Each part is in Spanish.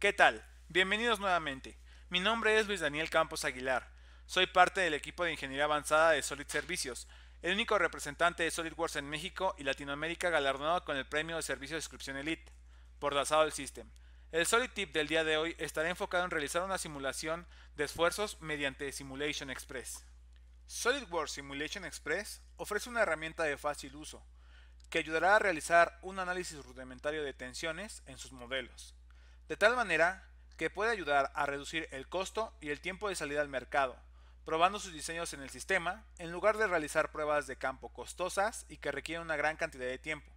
¿Qué tal? Bienvenidos nuevamente. Mi nombre es Luis Daniel Campos Aguilar. Soy parte del equipo de Ingeniería Avanzada de Solid Servicios, el único representante de SolidWorks en México y Latinoamérica galardonado con el premio de servicio de suscripción Elite por The Solid System. El Solid Tip del día de hoy estará enfocado en realizar una simulación de esfuerzos mediante Simulation Xpress. SolidWorks Simulation Xpress ofrece una herramienta de fácil uso, que ayudará a realizar un análisis rudimentario de tensiones en sus modelos, de tal manera que puede ayudar a reducir el costo y el tiempo de salida al mercado, probando sus diseños en el sistema, en lugar de realizar pruebas de campo costosas y que requieren una gran cantidad de tiempo.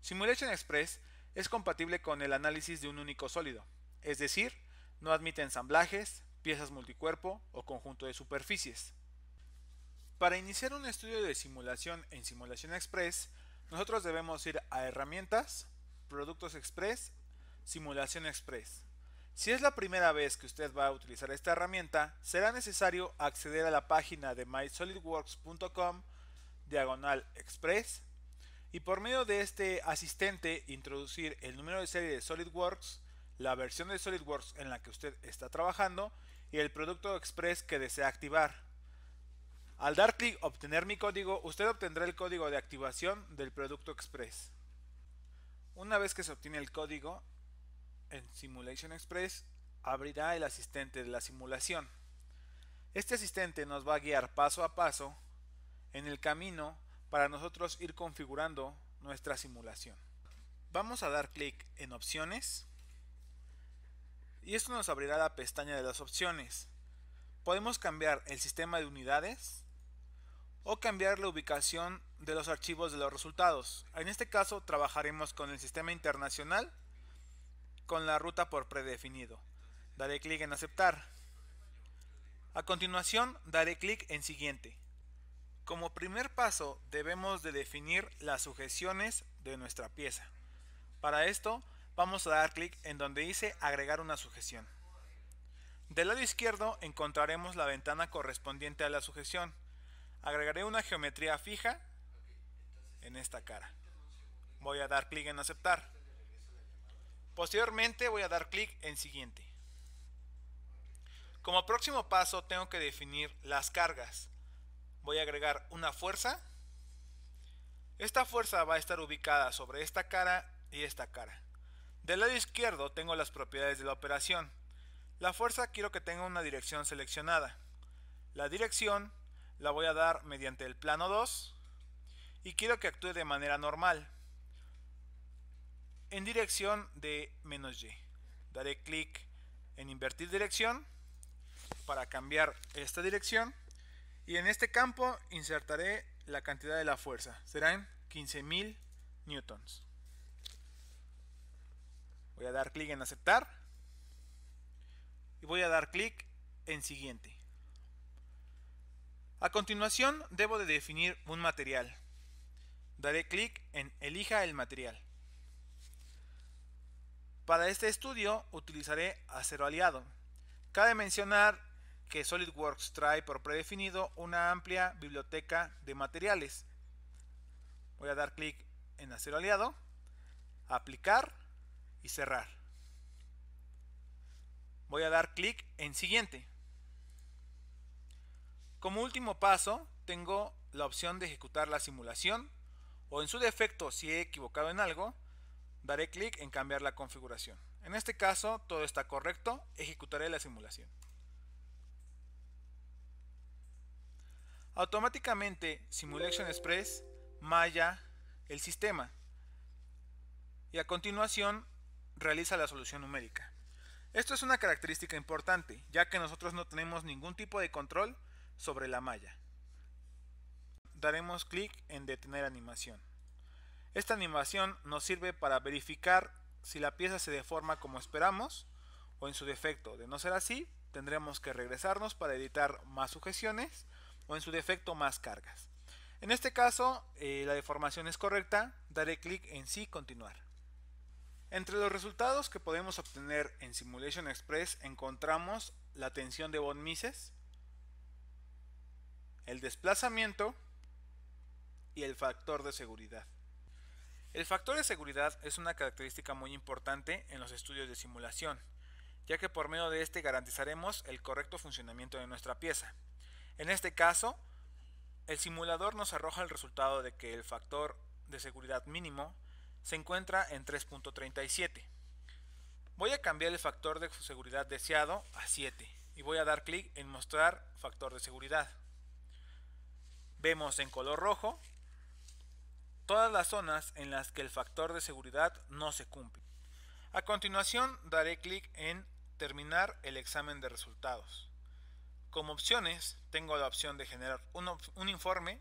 Simulation Xpress es compatible con el análisis de un único sólido, es decir, no admite ensamblajes, piezas multicuerpo o conjunto de superficies. Para iniciar un estudio de simulación en Simulation Xpress, nosotros debemos ir a Herramientas, Productos Xpress, Simulación Xpress. Si es la primera vez que usted va a utilizar esta herramienta, será necesario acceder a la página de mysolidworks.com/Xpress y por medio de este asistente introducir el número de serie de SolidWorks, la versión de SolidWorks en la que usted está trabajando y el producto Xpress que desea activar. Al dar clic Obtener mi código, usted obtendrá el código de activación del producto Xpress. Una vez que se obtiene el código, en Simulation Xpress abrirá el asistente de la simulación. Este asistente nos va a guiar paso a paso en el camino para nosotros ir configurando nuestra simulación. Vamos a dar clic en Opciones y esto nos abrirá la pestaña de las opciones. Podemos cambiar el sistema de unidades o cambiar la ubicación de los archivos de los resultados. En este caso trabajaremos con el sistema internacional con la ruta por predefinido. Daré clic en aceptar. A continuación daré clic en siguiente. Como primer paso debemos de definir las sujeciones de nuestra pieza. Para esto vamos a dar clic en donde dice agregar una sujeción. Del lado izquierdo encontraremos la ventana correspondiente a la sujeción. Agregaré una geometría fija en esta cara. Voy a dar clic en aceptar. Posteriormente voy a dar clic en siguiente. Como próximo paso tengo que definir las cargas. Voy a agregar una fuerza. Esta fuerza va a estar ubicada sobre esta cara y esta cara. Del lado izquierdo tengo las propiedades de la operación. La fuerza quiero que tenga una dirección seleccionada. La dirección la voy a dar mediante el plano 2 y quiero que actúe de manera normal en dirección de -y. Daré clic en invertir dirección para cambiar esta dirección y en este campo insertaré la cantidad de la fuerza, serán 15.000 newtons. Voy a dar clic en aceptar y voy a dar clic en siguiente. A continuación debo de definir un material. Daré clic en elija el material. Para este estudio utilizaré acero aliado. Cabe mencionar que SolidWorks trae por predefinido una amplia biblioteca de materiales. Voy a dar clic en acero aliado, aplicar y cerrar. Voy a dar clic en siguiente. Como último paso, tengo la opción de ejecutar la simulación o en su defecto, si he equivocado en algo, daré clic en cambiar la configuración. En este caso, todo está correcto, ejecutaré la simulación. Automáticamente, Simulation Xpress malla el sistema y a continuación realiza la solución numérica. Esto es una característica importante, ya que nosotros no tenemos ningún tipo de control sobre la malla. Daremos clic en detener animación. Esta animación nos sirve para verificar si la pieza se deforma como esperamos o en su defecto, de no ser así, tendremos que regresarnos para editar más sujeciones o en su defecto más cargas. En este caso la deformación es correcta, daré clic en sí continuar. Entre los resultados que podemos obtener en Simulation Xpress encontramos la tensión de Von Mises, el desplazamiento y el factor de seguridad. El factor de seguridad es una característica muy importante en los estudios de simulación, ya que por medio de este garantizaremos el correcto funcionamiento de nuestra pieza. En este caso, el simulador nos arroja el resultado de que el factor de seguridad mínimo se encuentra en 3.37. Voy a cambiar el factor de seguridad deseado a 7 y voy a dar clic en mostrar factor de seguridad. Vemos en color rojo todas las zonas en las que el factor de seguridad no se cumple. A continuación daré clic en terminar el examen de resultados. Como opciones tengo la opción de generar un informe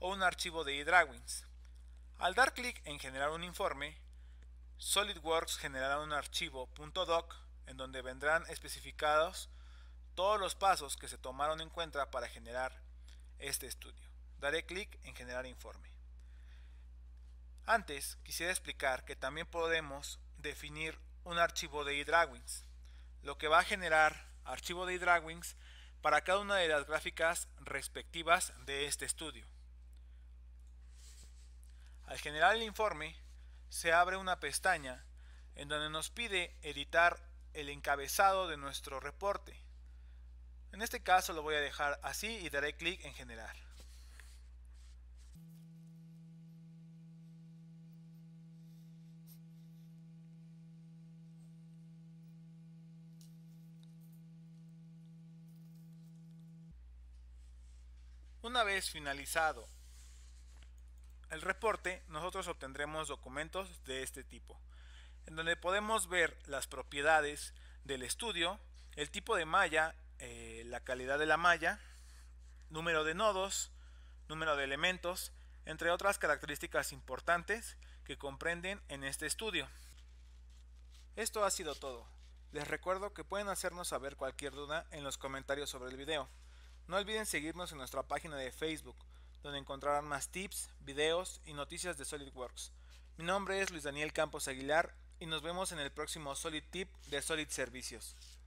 o un archivo de eDrawings. Al dar clic en generar un informe, SolidWorks generará un archivo .doc en donde vendrán especificados todos los pasos que se tomaron en cuenta para generar este estudio. Daré clic en generar informe. Antes quisiera explicar que también podemos definir un archivo de eDrawings, lo que va a generar archivo de eDrawings para cada una de las gráficas respectivas de este estudio. Al generar el informe, se abre una pestaña en donde nos pide editar el encabezado de nuestro reporte. En este caso lo voy a dejar así y daré clic en generar. Una vez finalizado el reporte, nosotros obtendremos documentos de este tipo, en donde podemos ver las propiedades del estudio, el tipo de malla, la calidad de la malla, número de nodos, número de elementos, entre otras características importantes que comprenden en este estudio. Esto ha sido todo. Les recuerdo que pueden hacernos saber cualquier duda en los comentarios sobre el video. No olviden seguirnos en nuestra página de Facebook, donde encontrarán más tips, videos y noticias de SolidWorks. Mi nombre es Luis Daniel Campos Aguilar y nos vemos en el próximo Solid Tip de Solid Servicios.